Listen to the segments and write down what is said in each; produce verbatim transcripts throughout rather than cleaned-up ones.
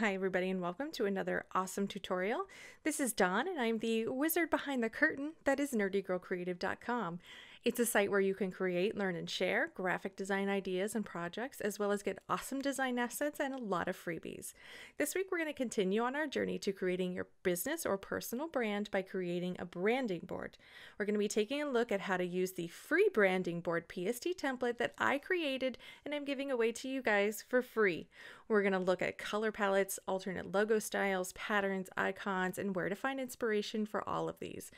Hi everybody and welcome to another awesome tutorial. This is Dawn and I'm the wizard behind the curtain that is Nerdy Girl Creative dot com. It's a site where you can create, learn, and share graphic design ideas and projects, as well as get awesome design assets and a lot of freebies. This week we're going to continue on our journey to creating your business or personal brand by creating a branding board. We're going to be taking a look at how to use the free branding board P S D template that I created and I'm giving away to you guys for free. We're going to look at color palettes, alternate logo styles, patterns, icons, and where to find inspiration for all of these.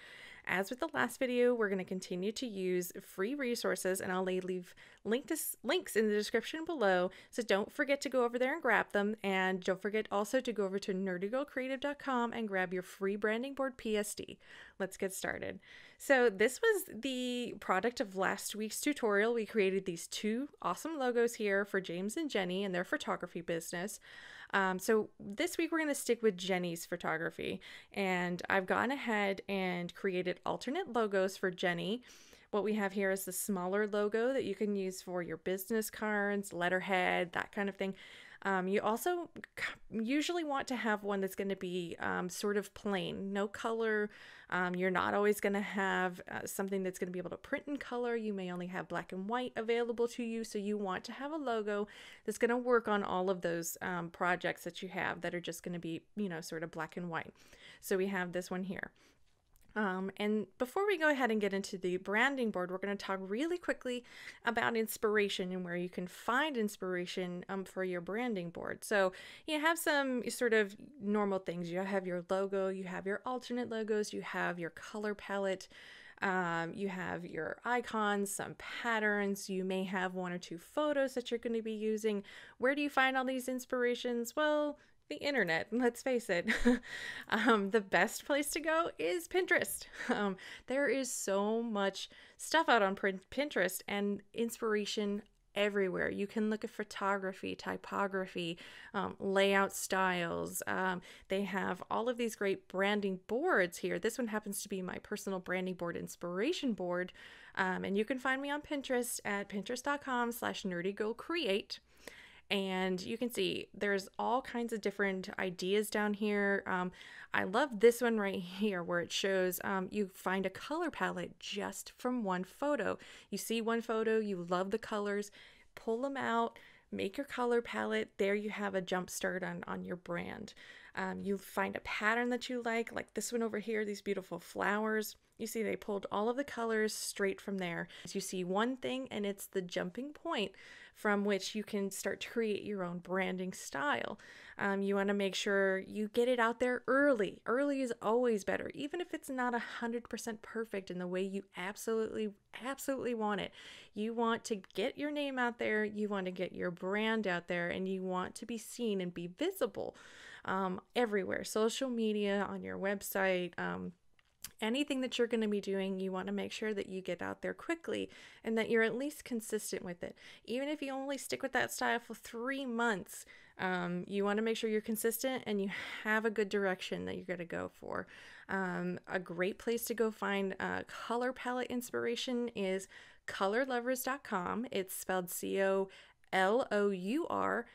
As with the last video, we're going to continue to use free resources, and I'll leave link to links in the description below, so don't forget to go over there and grab them. And don't forget also to go over to Nerdy Girl Creative dot com and grab your free branding board P S D. Let's get started. So this was the product of last week's tutorial. We created these two awesome logos here for James and Jenny and their photography business. Um, so this week we're going to stick with Jenny's photography, and I've gone ahead and created alternate logos for Jenny. What we have here is the smaller logo that you can use for your business cards, letterhead, that kind of thing. Um, you also usually want to have one that's going to be um, sort of plain, no color. Um, you're not always going to have uh, something that's going to be able to print in color. You may only have black and white available to you. So you want to have a logo that's going to work on all of those um, projects that you have that are just going to be, you know, sort of black and white. So we have this one here. Um, and before we go ahead and get into the branding board, we're going to talk really quickly about inspiration and where you can find inspiration um, for your branding board. So you have some sort of normal things. You have your logo, you have your alternate logos, you have your color palette, um, you have your icons, some patterns, you may have one or two photos that you're going to be using. Where do you find all these inspirations? Well, the internet, let's face it. um, the best place to go is Pinterest. Um, there is so much stuff out on Pinterest and inspiration everywhere. You can look at photography, typography, um, layout styles. Um, they have all of these great branding boards here. This one happens to be my personal branding board inspiration board. Um, and you can find me on Pinterest at Pinterest dot com slash Nerdy Girl Create. And you can see there's all kinds of different ideas down here. Um, I love this one right here where it shows um, you find a color palette just from one photo. You see one photo, you love the colors, pull them out, make your color palette. There you have a jump start on, on your brand. Um, you find a pattern that you like, like this one over here, these beautiful flowers. You see they pulled all of the colors straight from there. You see one thing and it's the jumping point from which you can start to create your own branding style. Um, you want to make sure you get it out there early. Early is always better, even if it's not one hundred percent perfect in the way you absolutely, absolutely want it. You want to get your name out there, you want to get your brand out there, and you want to be seen and be visible um, everywhere. Social media, on your website, um, anything that you're going to be doing, you want to make sure that you get out there quickly and that you're at least consistent with it. Even if you only stick with that style for three months, um, you want to make sure you're consistent and you have a good direction that you're going to go for. Um, a great place to go find uh, color palette inspiration is Colorlovers dot com. It's spelled C O L O U R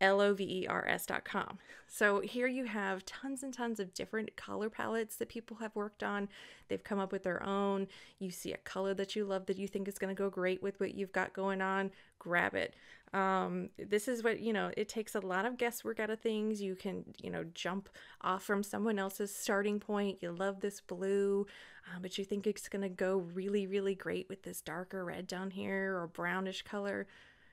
L O V E R S dot com. So here you have tons and tons of different color palettes that people have worked on. They've come up with their own. You see a color that you love that you think is going to go great with what you've got going on, grab it. Um, this is what, you know, it takes a lot of guesswork out of things. You can, you know, jump off from someone else's starting point. You love this blue, um, but you think it's going to go really, really great with this darker red down here or brownish color.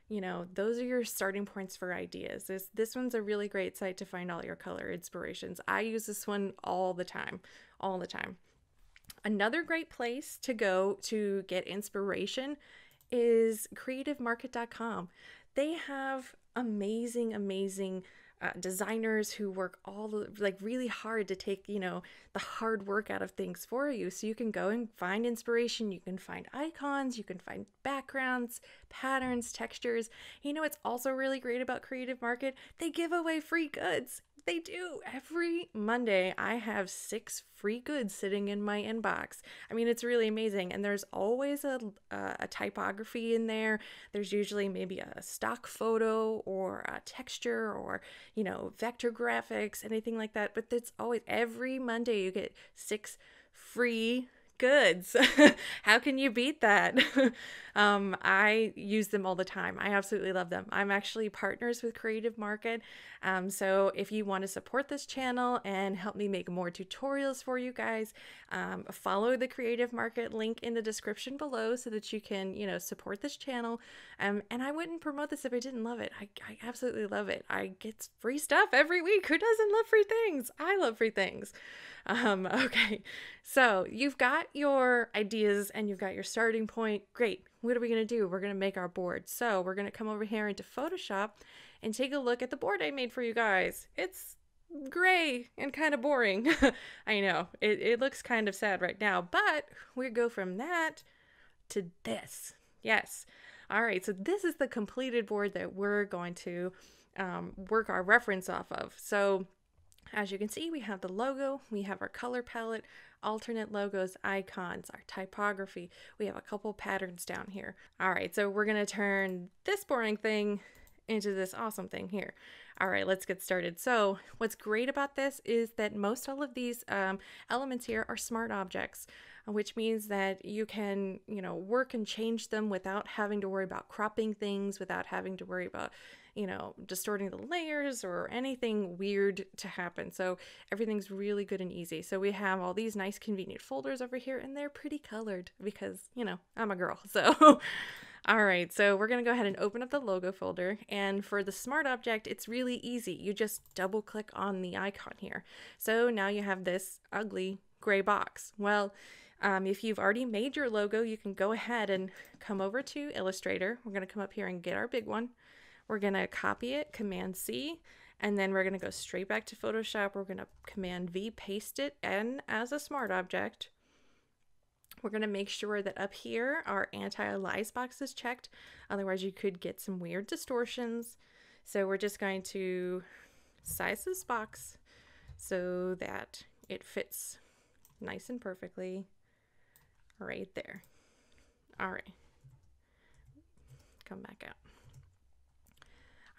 You know, those are your starting points for ideas. This this one's a really great site to find all your color inspirations. I use this one all the time, all the time. Another great place to go to get inspiration is creative market dot com. They have amazing, amazing Uh, designers who work all the, like really hard to take, you know, the hard work out of things for you. So you can go and find inspiration. You can find icons, you can find backgrounds, patterns, textures. You know, it's also really great about Creative Market. They give away free goods. They do. Every Monday, I have six free goods sitting in my inbox. I mean, it's really amazing. And there's always a, uh, a typography in there. There's usually maybe a stock photo or a texture or, you know, vector graphics, anything like that. But it's always, every Monday, you get six free goods. How can you beat that? um, I use them all the time. I absolutely love them. I'm actually partners with Creative Market. Um, so if you want to support this channel and help me make more tutorials for you guys, um, follow the Creative Market link in the description below so that you can, you know, support this channel. Um, and I wouldn't promote this if I didn't love it. I, I absolutely love it. I get free stuff every week. Who doesn't love free things? I love free things. Um, okay. So you've got your ideas and you've got your starting point. Great. What are we going to do? We're going to make our board. So we're going to come over here into Photoshop and take a look at the board I made for you guys. It's gray and kind of boring. I know it, it looks kind of sad right now, but we go from that to this. Yes. All right. So this is the completed board that we're going to um, work our reference off of. So as you can see, we have the logo, we have our color palette, alternate logos, icons, our typography. We have a couple patterns down here. All right, so we're gonna turn this boring thing into this awesome thing here. All right, let's get started. So what's great about this is that most all of these um, elements here are smart objects, which means that you can, you know, work and change them without having to worry about cropping things, without having to worry about, you know, distorting the layers or anything weird to happen. So everything's really good and easy. So we have all these nice convenient folders over here, and they're pretty colored because, you know, I'm a girl. So all right, so we're gonna go ahead and open up the logo folder. And for the smart object, it's really easy. You just double click on the icon here. So now you have this ugly gray box. Well, Um, if you've already made your logo, you can go ahead and come over to Illustrator. We're going to come up here and get our big one. We're going to copy it, Command C, and then we're going to go straight back to Photoshop. We're going to Command V, paste it, and as a smart object, we're going to make sure that up here our anti-alias box is checked. Otherwise, you could get some weird distortions. So we're just going to size this box so that it fits nice and perfectly right there. All right, come back out.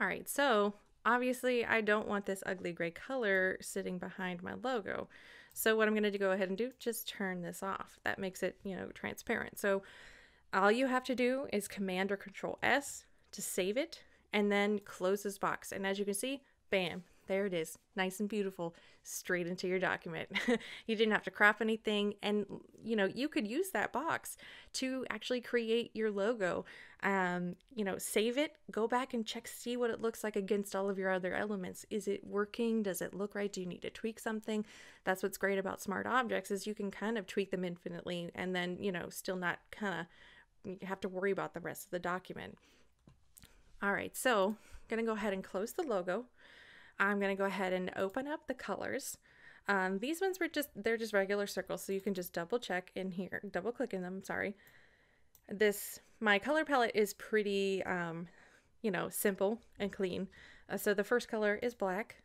All right, so obviously I don't want this ugly gray color sitting behind my logo. So what I'm going to go ahead and do, just turn this off. That makes it, you know, transparent. So all you have to do is Command or Control S to save it and then close this box. And as you can see, bam, there it is, nice and beautiful, straight into your document. You didn't have to crop anything, and you know, you could use that box to actually create your logo. Um, you know, save it, go back and check, see what it looks like against all of your other elements. Is it working? Does it look right? Do you need to tweak something? That's what's great about smart objects, is you can kind of tweak them infinitely and then, you know, still not kind of have to worry about the rest of the document. All right, so I'm gonna go ahead and close the logo. I'm going to go ahead and open up the colors. Um, these ones were just, they're just regular circles, so you can just double check in here, double click in them, sorry. This, my color palette is pretty, um, you know, simple and clean. Uh, so the first color is black.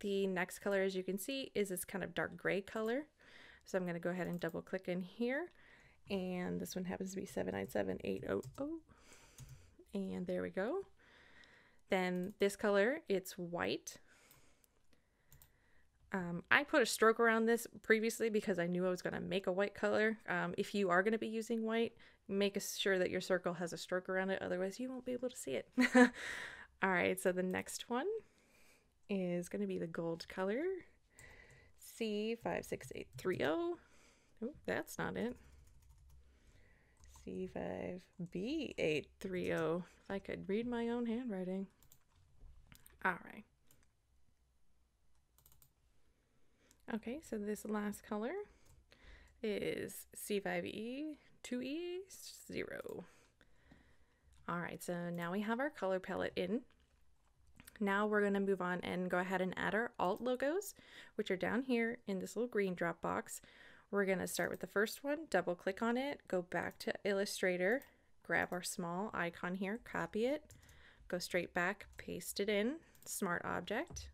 The next color, as you can see, is this kind of dark gray color. So I'm going to go ahead and double click in here. And this one happens to be seven nine seven eight zero zero. And there we go. Then this color, it's white. Um, I put a stroke around this previously because I knew I was gonna make a white color. Um, if you are gonna be using white, make sure that your circle has a stroke around it, otherwise you won't be able to see it. All right, so the next one is gonna be the gold color, C five six eight three zero. Oh, that's not it. C five B eight three zero. If I could read my own handwriting. All right. Okay, so this last color is C five E two E zero. All right, so now we have our color palette in. Now we're going to move on and go ahead and add our alt logos, which are down here in this little green drop box. We're going to start with the first one, double click on it, go back to Illustrator, grab our small icon here, copy it, go straight back, paste it in, smart object,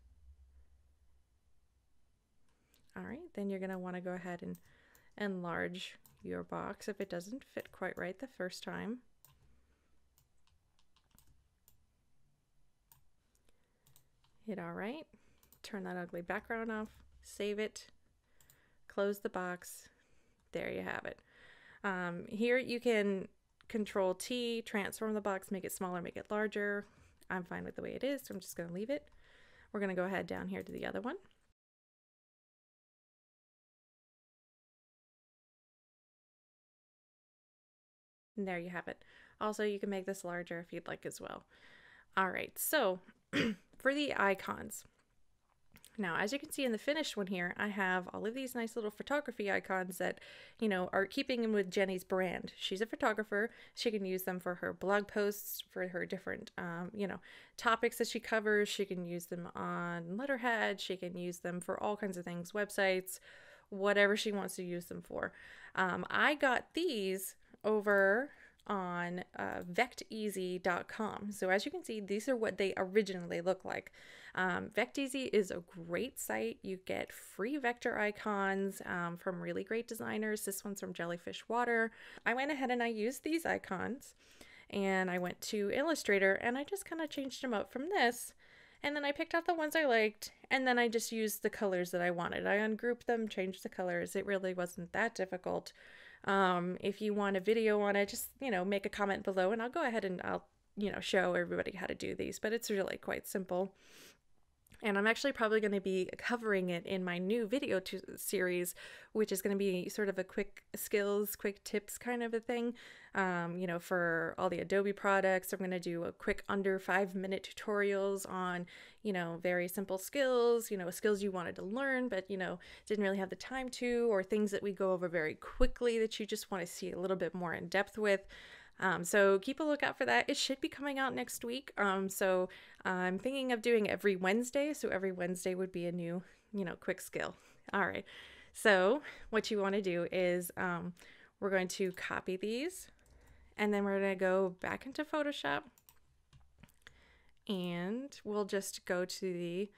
All right, then you're gonna wanna go ahead and enlarge your box if it doesn't fit quite right the first time. Hit all right, turn that ugly background off, save it, close the box. There you have it. Um, here you can control T, transform the box, make it smaller, make it larger. I'm fine with the way it is, so I'm just gonna leave it. We're gonna go ahead down here to the other one. And there you have it. Also, you can make this larger if you'd like as well. All right, so for the icons. Now, as you can see in the finished one here, I have all of these nice little photography icons that, you know, are keeping in with Jenny's brand. She's a photographer. She can use them for her blog posts, for her different, um, you know, topics that she covers. She can use them on letterhead. She can use them for all kinds of things, websites, whatever she wants to use them for. Um, I got these over on uh, Vecteezy dot com. So as you can see, these are what they originally look like. Um, Vecteezy is a great site. You get free vector icons um, from really great designers. This one's from Jellyfish Water. I went ahead and I used these icons and I went to Illustrator and I just kind of changed them up from this. And then I picked out the ones I liked and then I just used the colors that I wanted. I ungrouped them, changed the colors. It really wasn't that difficult. Um, if you want a video on it, just, you know, make a comment below and I'll go ahead and I'll, you know, show everybody how to do these, but it's really quite simple. And I'm actually probably going to be covering it in my new video series, which is going to be sort of a quick skills, quick tips kind of a thing. Um, you know, for all the Adobe products, I'm going to do a quick under five minute tutorials on, you know, very simple skills, you know, skills you wanted to learn, but, you know, didn't really have the time to, or things that we go over very quickly that you just want to see a little bit more in depth with. Um, so keep a lookout for that. It should be coming out next week. Um, so I'm thinking of doing every Wednesday. So every Wednesday would be a new, you know, quick skill. All right. So what you want to do is um, we're going to copy these and then we're going to go back into Photoshop and we'll just go to the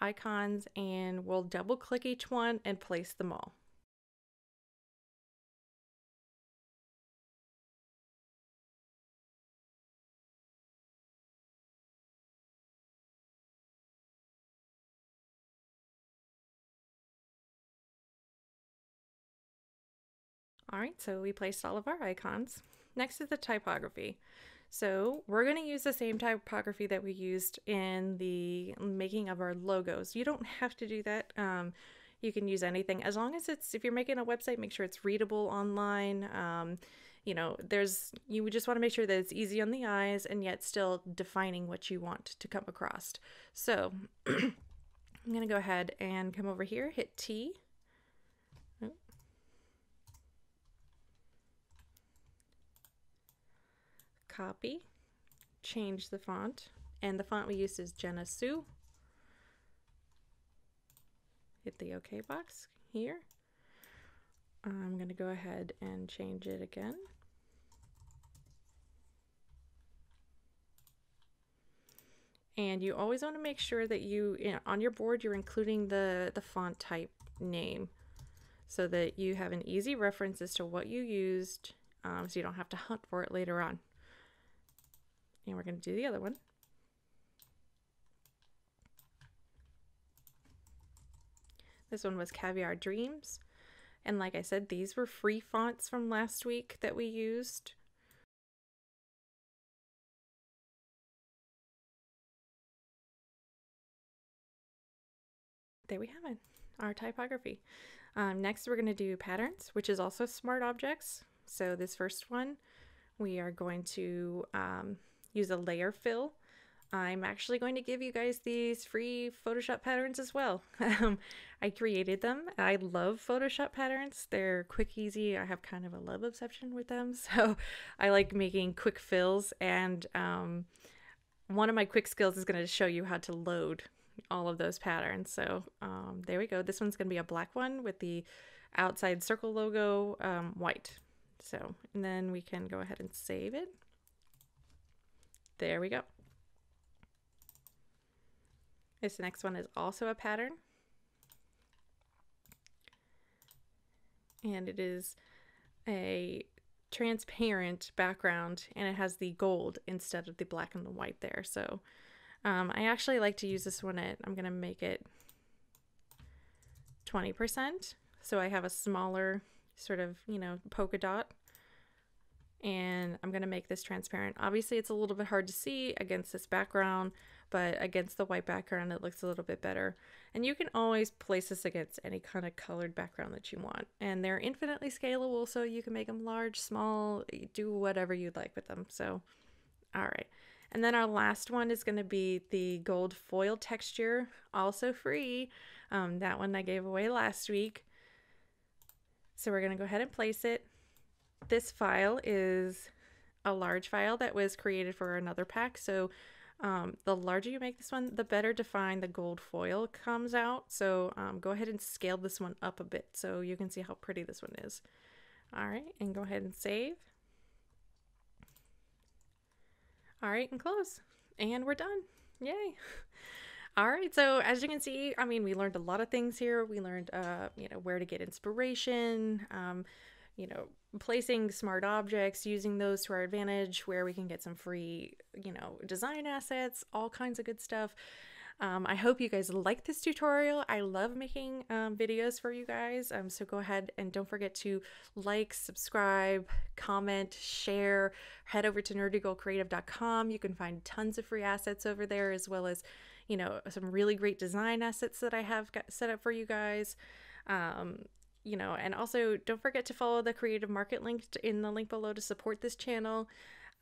icons and we'll double click each one and place them all. All right, so we placed all of our icons. Next is the typography. So we're gonna use the same typography that we used in the making of our logos. You don't have to do that. Um, you can use anything as long as it's, if you're making a website, make sure it's readable online. Um, you know, there's, you just wanna make sure that it's easy on the eyes and yet still defining what you want to come across. So I'm gonna go ahead and come over here, hit T. Copy, change the font, and the font we use is Jenna Sue. Hit the OK box here. I'm going to go ahead and change it again. And you always want to make sure that you, you know, on your board you're including the, the font type name so that you have an easy reference as to what you used um, so you don't have to hunt for it later on. And we're going to do the other one. This one was Caviar Dreams. And like I said, these were free fonts from last week that we used. There we have it, our typography. Um, next, we're going to do patterns, which is also smart objects. So this first one, we are going to... Um, use a layer fill. I'm actually going to give you guys these free Photoshop patterns as well. Um, I created them. I love Photoshop patterns. They're quick, easy. I have kind of a love obsession with them. So I like making quick fills. And um, one of my quick skills is going to show you how to load all of those patterns. So um, there we go. This one's going to be a black one with the outside circle logo um, white. So, and then we can go ahead and save it. There we go. This next one is also a pattern. and it is a transparent background, and it has the gold instead of the black and the white there. So um, I actually like to use this one at, I'm gonna make it twenty percent. So I have a smaller sort of, you know, polka dot, and I'm gonna make this transparent. Obviously it's a little bit hard to see against this background, but against the white background it looks a little bit better. And you can always place this against any kind of colored background that you want. And they're infinitely scalable, so you can make them large, small, do whatever you'd like with them. So, all right. And then our last one is gonna be the gold foil texture, also free. Um, that one I gave away last week. So we're gonna go ahead and place it. This file is a large file that was created for another pack. So um, the larger you make this one, the better defined the gold foil comes out. So um, go ahead and scale this one up a bit so you can see how pretty this one is. All right, and go ahead and save. All right, and close. And we're done. Yay. All right, so as you can see, I mean, we learned a lot of things here. We learned, uh, you know, where to get inspiration, um, you know, placing smart objects, using those to our advantage, where we can get some free, you know, design assets, all kinds of good stuff. Um, I hope you guys like this tutorial. I love making um, videos for you guys. Um, so go ahead and don't forget to like, subscribe, comment, share, head over to Nerdy Girl Creative dot com. You can find tons of free assets over there, as well as, you know, some really great design assets that I have got set up for you guys. Um, You know, and also don't forget to follow the Creative Market link in the link below to support this channel.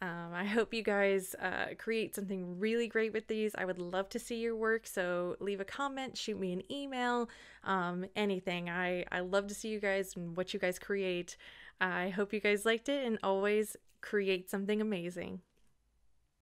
Um, I hope you guys uh, create something really great with these. I would love to see your work. So leave a comment, shoot me an email, um, anything. I, I love to see you guys and what you guys create. I hope you guys liked it, and always create something amazing.